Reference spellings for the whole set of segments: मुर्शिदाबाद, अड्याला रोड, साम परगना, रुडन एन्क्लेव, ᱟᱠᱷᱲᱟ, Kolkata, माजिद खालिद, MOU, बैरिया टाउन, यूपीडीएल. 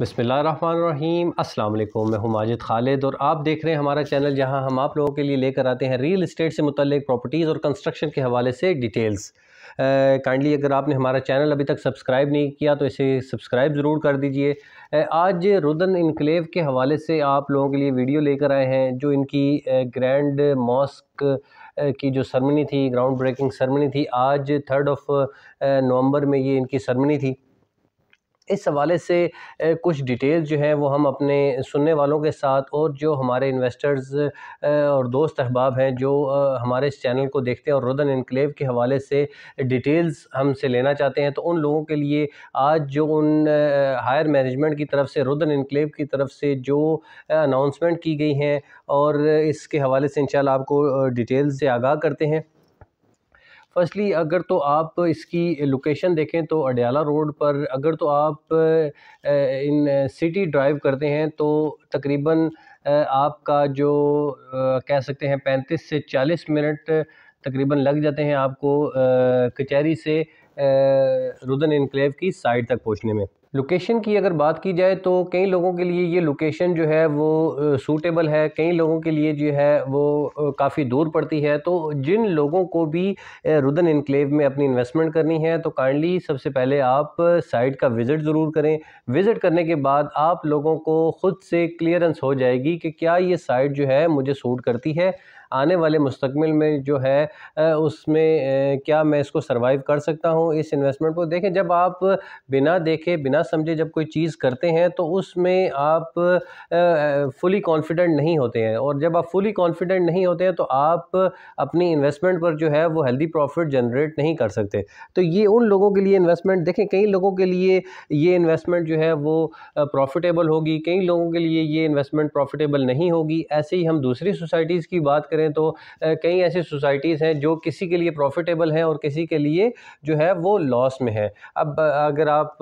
बिस्मिल्लाहिर्रहमानिर्रहीम, अस्सलाम वालेकुम। मैं हूं माजिद खालिद और आप देख रहे हैं हमारा चैनल, जहां हम आप लोगों के लिए लेकर आते हैं रियल इस्टेट से मुतल्लिक प्रॉपर्टीज़ और कंस्ट्रक्शन के हवाले से डिटेल्स। काइंडली अगर आपने हमारा चैनल अभी तक सब्सक्राइब नहीं किया तो इसे सब्सक्राइब ज़रूर कर दीजिए। आज रुडन एन्क्लेव के हवाले से आप लोगों के लिए वीडियो लेकर आए हैं, जो इनकी ग्रैंड मॉस्क की जो सरमनी थी, ग्राउंड ब्रेकिंग सरमनी थी, आज 3 नवंबर में ये इनकी सरमनी थी। इस हवाले से कुछ डिटेल्स जो हैं वो हम अपने सुनने वालों के साथ और जो हमारे इन्वेस्टर्स और दोस्त अहबाब हैं जो हमारे इस चैनल को देखते हैं और रुडन एन्क्लेव के हवाले से डिटेल्स हमसे लेना चाहते हैं, तो उन लोगों के लिए आज जो उन हायर मैनेजमेंट की तरफ से, रुडन एन्क्लेव की तरफ से जो अनाउंसमेंट की गई हैं, और इसके हवाले से इंशाल्लाह आपको डिटेल्स से आगाह करते हैं। फर्स्टली अगर तो आप इसकी लोकेशन देखें तो अड्याला रोड पर, अगर तो आप इन सिटी ड्राइव करते हैं तो तकरीबन आपका जो कह सकते हैं 35 से 40 मिनट तकरीबन लग जाते हैं आपको कचहरी से रुडन एन्क्लेव की साइड तक पहुंचने में। लोकेशन की अगर बात की जाए तो कई लोगों के लिए ये लोकेशन जो है वो सूटेबल है, कई लोगों के लिए जो है वो काफ़ी दूर पड़ती है। तो जिन लोगों को भी रुडन एन्क्लेव में अपनी इन्वेस्टमेंट करनी है तो काइंडली सबसे पहले आप साइट का विज़िट ज़रूर करें। विज़िट करने के बाद आप लोगों को ख़ुद से क्लियरेंस हो जाएगी कि क्या ये साइट जो है मुझे सूट करती है, आने वाले मुस्तकबिल में जो है उसमें क्या मैं इसको सर्वाइव कर सकता हूँ इस इन्वेस्टमेंट को। देखें, जब आप बिना देखे बिना समझे जब कोई चीज़ करते हैं तो उसमें आप फुली कॉन्फिडेंट नहीं होते हैं, और जब आप फुली कॉन्फिडेंट नहीं होते हैं तो आप अपनी इन्वेस्टमेंट पर जो है वो हेल्दी प्रॉफिट जनरेट नहीं कर सकते। तो ये उन लोगों के लिए इन्वेस्टमेंट, देखें कई लोगों के लिए ये इन्वेस्टमेंट जो है वो प्रॉफिटेबल होगी, कई लोगों के लिए ये इन्वेस्टमेंट प्रॉफिटेबल नहीं होगी। ऐसे ही हम दूसरी सोसाइटीज़ की बात करें तो कई ऐसी सोसाइटीज़ हैं जो किसी के लिए प्रॉफिटेबल हैं और किसी के लिए जो है वो लॉस में है। अब अगर आप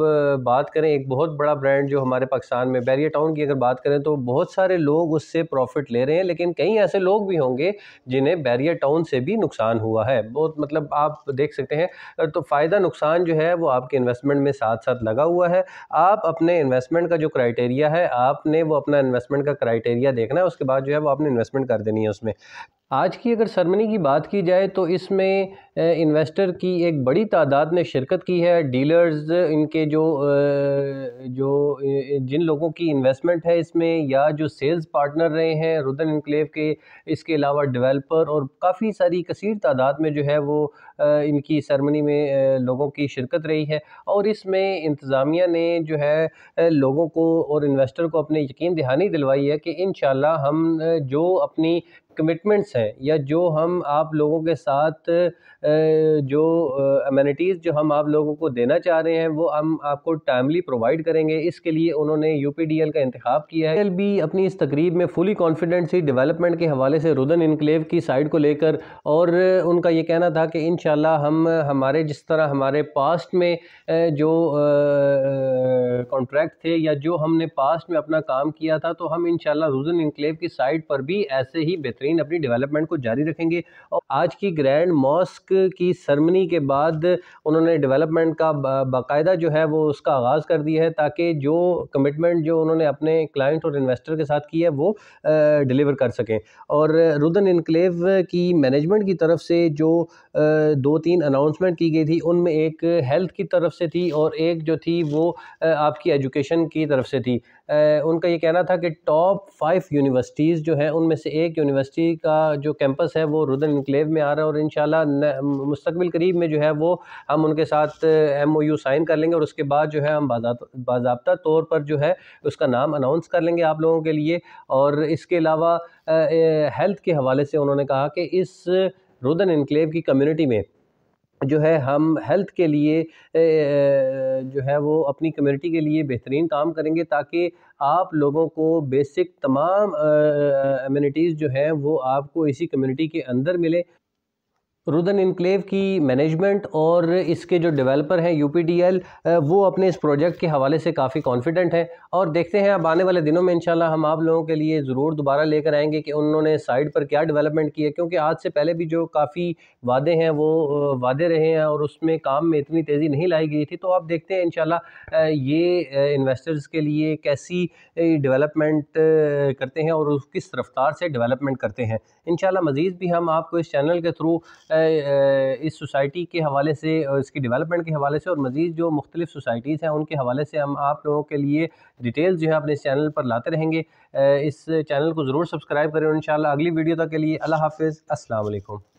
बात करें एक बहुत बड़ा ब्रांड जो हमारे पाकिस्तान में बैरिया टाउन की अगर बात करें तो बहुत सारे लोग उससे प्रॉफिट ले रहे हैं, लेकिन कई ऐसे लोग भी होंगे जिन्हें बैरिया टाउन से भी नुकसान हुआ है। बहुत मतलब आप देख सकते हैं, तो फ़ायदा नुकसान जो है वो आपके इन्वेस्टमेंट में साथ साथ लगा हुआ है। आप अपने इन्वेस्टमेंट का जो क्राइटेरिया है, आपने वो अपना इन्वेस्टमेंट का क्राइटेरिया देखना है, उसके बाद जो है वो आपने इन्वेस्टमेंट कर देनी है उसमें। आज की अगर सरमनी की बात की जाए तो इसमें इन्वेस्टर की एक बड़ी तादाद ने शिरकत की है। डीलर्स इनके जिन लोगों की इन्वेस्टमेंट है इसमें, या जो सेल्स पार्टनर रहे हैं रुडन एन्क्लेव के, इसके अलावा डेवलपर और काफ़ी सारी कसीर तादाद में जो है वो इनकी सरमनी में लोगों की शिरकत रही है। और इसमें इंतज़ामिया ने जो है लोगों को और इन्वेस्टर को अपने यकीन दहानी दिलवाई है कि इंशाल्लाह हम जो अपनी कमिटमेंट्स हैं या जो हम आप लोगों के साथ जो अमेनिटीज़ जो हम आप लोगों को देना चाह रहे हैं वो हम आपको टाइमली प्रोवाइड करेंगे। इसके लिए उन्होंने यूपीडीएल का इंतखाब किया है। भी अपनी इस तकरीब में फुली कॉन्फिडेंट थी डेवलपमेंट के हवाले से रुडन एन्क्लेव की साइट को लेकर, और उनका ये कहना था कि इंशाल्लाह हम हमारे जिस तरह हमारे पास्ट में जो कॉन्ट्रैक्ट थे या जो हमने पास्ट में अपना काम किया था, तो हम इंशाल्लाह रुडन एन्क्लेव की साइट पर भी ऐसे ही अपनी डेवलपमेंट को जारी रखेंगे। और आज की ग्रैंड मॉस्क की सरमनी के बाद उन्होंने डेवलपमेंट का बाकायदा जो है वो उसका आगाज़ कर दिया है, ताकि जो कमिटमेंट जो उन्होंने अपने क्लाइंट और इन्वेस्टर के साथ की है वो डिलीवर कर सकें। और रुडन एन्क्लेव की मैनेजमेंट की तरफ से जो 2-3 अनाउंसमेंट की गई थी, उनमें एक हेल्थ की तरफ से थी और एक जो थी वो आपकी एजुकेशन की तरफ से थी। उनका ये कहना था कि टॉप 5 यूनिवर्सिटीज़ जो हैं उनमें से एक यूनिवर्सिटी का जो कैंपस है वो रुडन एन्क्लेव में आ रहा है, और इंशाल्लाह मुस्तकबिल करीब में जो है वो हम उनके साथ MOU साइन कर लेंगे और उसके बाद जो है हम बाज़ाब्ता तौर पर जो है उसका नाम अनाउंस कर लेंगे आप लोगों के लिए। और इसके अलावा हेल्थ के हवाले से उन्होंने कहा कि इस रुडन एन्क्लेव की कम्यूनिटी में जो है हम हेल्थ के लिए जो है वो अपनी कम्युनिटी के लिए बेहतरीन काम करेंगे, ताकि आप लोगों को बेसिक तमाम अमेनिटीज़ जो हैं वो आपको इसी कम्युनिटी के अंदर मिले। रुडन एन्क्लेव की मैनेजमेंट और इसके जो डेवलपर हैं यूपीडीएल, वो अपने इस प्रोजेक्ट के हवाले से काफ़ी कॉन्फिडेंट है। और देखते हैं अब आने वाले दिनों में इंशाल्लाह हम आप लोगों के लिए ज़रूर दोबारा लेकर आएंगे कि उन्होंने साइड पर क्या डेवलपमेंट की है, क्योंकि आज से पहले भी जो काफ़ी वादे हैं वो वादे रहे हैं और उसमें काम में इतनी तेज़ी नहीं लाई गई थी। तो आप देखते हैं इंशाल्लाह ये इन्वेस्टर्स के लिए कैसी डेवलपमेंट करते हैं और किस रफ्तार से डेवलपमेंट करते हैं। इंशाल्लाह मज़ीद भी हम आपको इस चैनल के थ्रू इस सोसाइटी के हवाले से, इसकी डेवलपमेंट के हवाले से और मज़ीद जो मुख्तलिफ सोसाइटीज़ हैं उनके हवाले से हम आप लोगों के लिए डिटेल्स जो है अपने इस चैनल पर लाते रहेंगे। इस चैनल को ज़रूर सब्सक्राइब करें। इंशाल्लाह अगली वीडियो तक के लिए अल्लाह हाफ़िज़, अस्सलाम वालेकुम।